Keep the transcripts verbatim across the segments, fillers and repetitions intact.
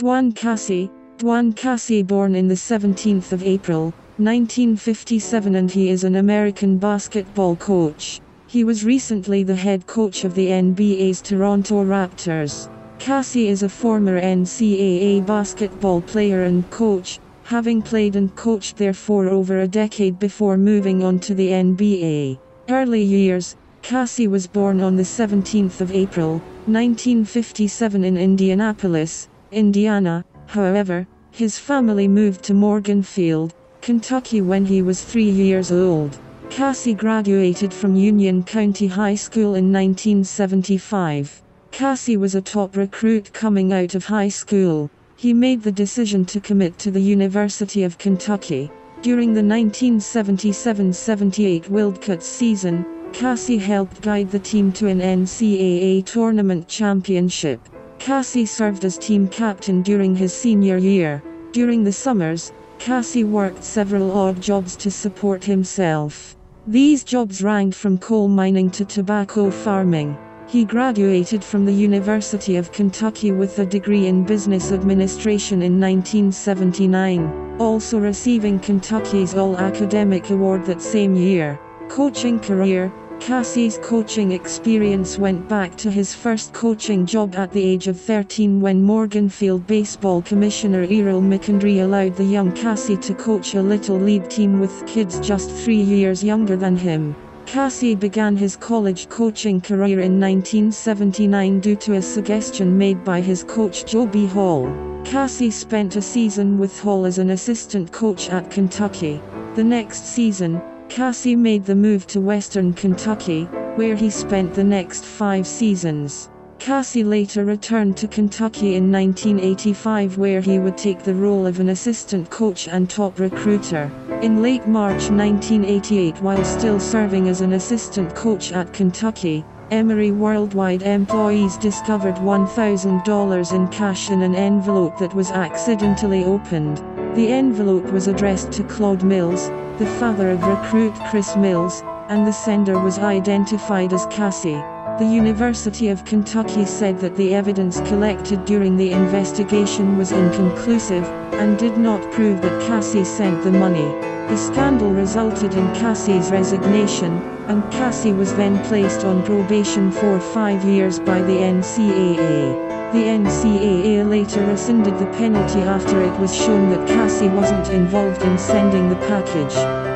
Dwane Casey. Dwane Casey, born in the seventeenth of April nineteen fifty-seven, and he is an American basketball coach. He was recently the head coach of the N B A's Toronto Raptors. Casey is a former N C A A basketball player and coach, having played and coached there for over a decade before moving on to the N B A. Early years. Casey was born on the seventeenth of April nineteen fifty-seven in Indianapolis, Indiana. However, his family moved to Morganfield, Kentucky when he was three years old. Casey graduated from Union County High School in nineteen seventy-five. Casey was a top recruit coming out of high school. He made the decision to commit to the University of Kentucky. During the nineteen seventy-seven seventy-eight Wildcats season, Casey helped guide the team to an N C A A tournament championship. Casey served as team captain during his senior year. During the summers, Casey worked several odd jobs to support himself. These jobs ranged from coal mining to tobacco farming. He graduated from the University of Kentucky with a degree in business administration in nineteen seventy-nine, also receiving Kentucky's All-Academic Award that same year. Coaching career. Casey's coaching experience went back to his first coaching job at the age of thirteen when Morganfield baseball commissioner Errol McAndry allowed the young Casey to coach a little league team with kids just three years younger than him. Casey began his college coaching career in nineteen seventy-nine due to a suggestion made by his coach Joe B. Hall. Casey spent a season with Hall as an assistant coach at Kentucky. The next season, Casey made the move to Western Kentucky, where he spent the next five seasons. Casey later returned to Kentucky in nineteen eighty-five, where he would take the role of an assistant coach and top recruiter. In late March nineteen eighty-eight, while still serving as an assistant coach at Kentucky, Emory Worldwide employees discovered one thousand dollars in cash in an envelope that was accidentally opened. The envelope was addressed to Claude Mills, the father of recruit Chris Mills, and the sender was identified as Casey. The University of Kentucky said that the evidence collected during the investigation was inconclusive, and did not prove that Casey sent the money. The scandal resulted in Casey's resignation, and Casey was then placed on probation for five years by the N C A A. The N C A A later rescinded the penalty after it was shown that Casey wasn't involved in sending the package.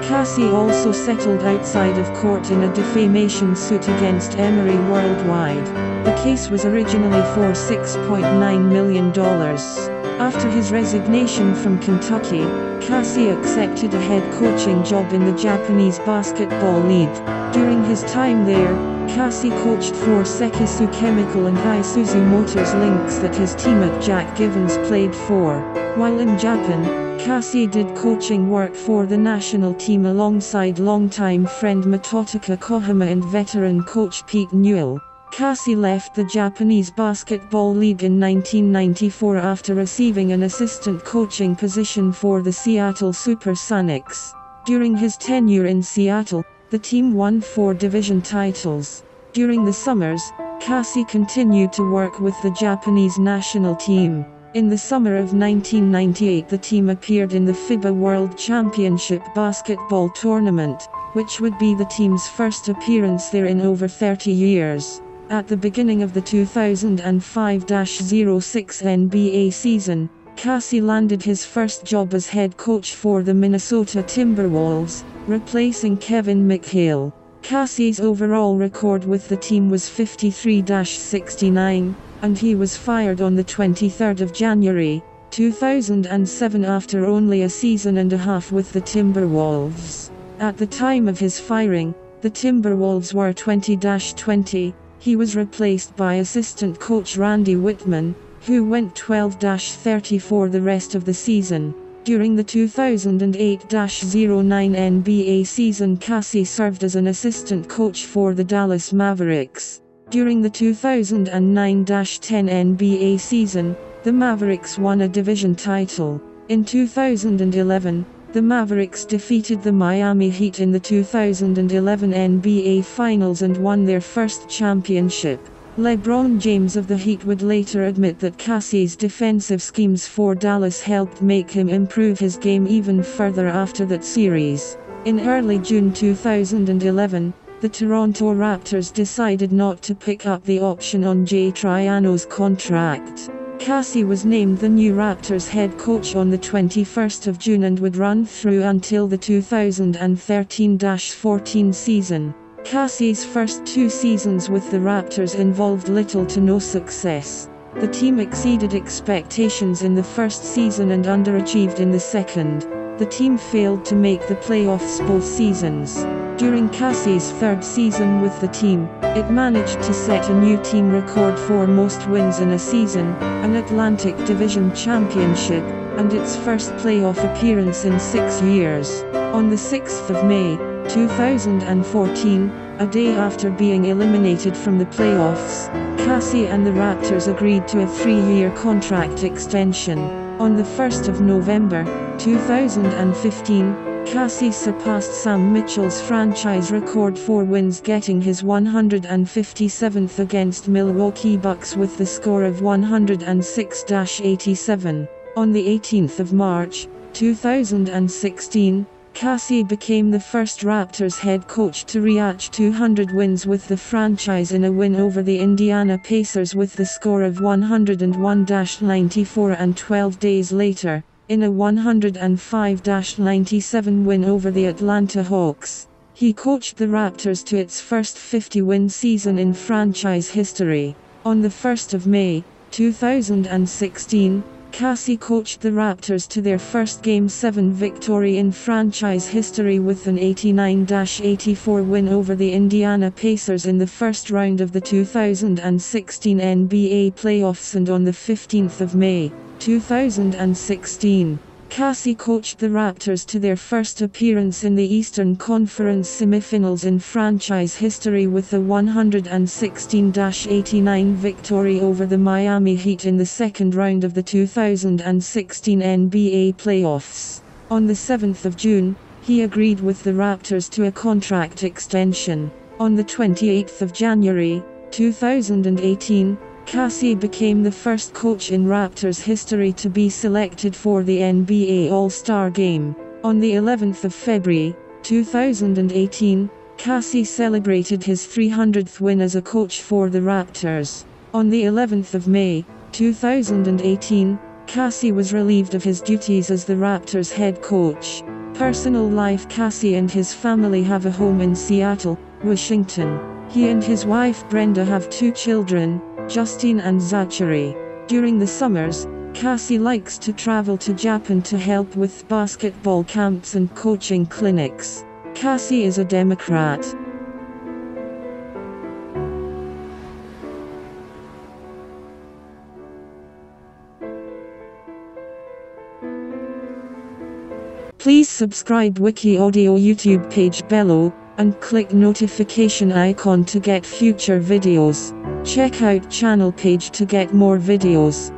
Casey also settled outside of court in a defamation suit against Emory Worldwide. The case was originally for six point nine million dollars. After his resignation from Kentucky, Casey accepted a head coaching job in the Japanese Basketball League. During his time there, Casey coached for Sekisui Chemical and Isuzu Motors Lynx that his teammate Jack Givens played for. While in Japan, Casey did coaching work for the national team alongside longtime friend Matotaka Kohama and veteran coach Pete Newell. Casey left the Japanese Basketball League in nineteen ninety-four after receiving an assistant coaching position for the Seattle Supersonics. During his tenure in Seattle, the team won four division titles. During the summers, Casey continued to work with the Japanese national team. In the summer of nineteen ninety-eight, the team appeared in the FIBA World Championship basketball tournament, which would be the team's first appearance there in over thirty years. At the beginning of the two thousand five oh six N B A season, Casey landed his first job as head coach for the Minnesota Timberwolves, replacing Kevin McHale. Casey's overall record with the team was fifty-three sixty-nine, and he was fired on the twenty-third of January two thousand seven after only a season and a half with the Timberwolves. At the time of his firing, the Timberwolves were twenty and twenty. He was replaced by assistant coach Randy Whitman, who went twelve and thirty for the rest of the season. During the two thousand eight oh nine N B A season, Casey served as an assistant coach for the Dallas Mavericks. During the two thousand nine ten N B A season, the Mavericks won a division title. In two thousand eleven, the Mavericks defeated the Miami Heat in the two thousand eleven N B A Finals and won their first championship. LeBron James of the Heat would later admit that Casey's defensive schemes for Dallas helped make him improve his game even further after that series. In early June two thousand eleven, the Toronto Raptors decided not to pick up the option on Jay Triano's contract. Casey was named the new Raptors head coach on the twenty-first of June and would run through until the two thousand thirteen fourteen season. Casey's first two seasons with the Raptors involved little to no success. The team exceeded expectations in the first season and underachieved in the second. The team failed to make the playoffs both seasons. During Casey's third season with the team, it managed to set a new team record for most wins in a season, an Atlantic Division championship, and its first playoff appearance in six years. On the sixth of May two thousand fourteen, a day after being eliminated from the playoffs, Casey and the Raptors agreed to a three-year contract extension. On the first of November two thousand fifteen, Casey surpassed Sam Mitchell's franchise record for wins, getting his one hundred fifty-seventh against Milwaukee Bucks with the score of one hundred six to eighty-seven. On the eighteenth of March two thousand sixteen, Casey became the first Raptors head coach to reach two hundred wins with the franchise in a win over the Indiana Pacers with the score of one hundred one to ninety-four, and twelve days later, in a one hundred five to ninety-seven win over the Atlanta Hawks, he coached the Raptors to its first fifty-win season in franchise history. On the first of May two thousand sixteen, Casey coached the Raptors to their first Game seven victory in franchise history with an eighty-nine to eighty-four win over the Indiana Pacers in the first round of the two thousand sixteen N B A playoffs, and on the fifteenth of May two thousand sixteen, Casey coached the Raptors to their first appearance in the Eastern Conference semifinals in franchise history with a one hundred sixteen to eighty-nine victory over the Miami Heat in the second round of the two thousand sixteen N B A playoffs. On the seventh of June, he agreed with the Raptors to a contract extension. On the twenty-eighth of January two thousand eighteen, Casey became the first coach in Raptors history to be selected for the N B A All-Star Game. On the eleventh of February two thousand eighteen, Casey celebrated his three hundredth win as a coach for the Raptors. On the eleventh of May two thousand eighteen, Casey was relieved of his duties as the Raptors head coach. Personal life: Casey and his family have a home in Seattle, Washington. He and his wife Brenda have two children, Justine and Zachary. During the summers, Casey likes to travel to Japan to help with basketball camps and coaching clinics. Casey is a Democrat. Please subscribe WikiAudio YouTube page below, and click notification icon to get future videos. Check out channel page to get more videos.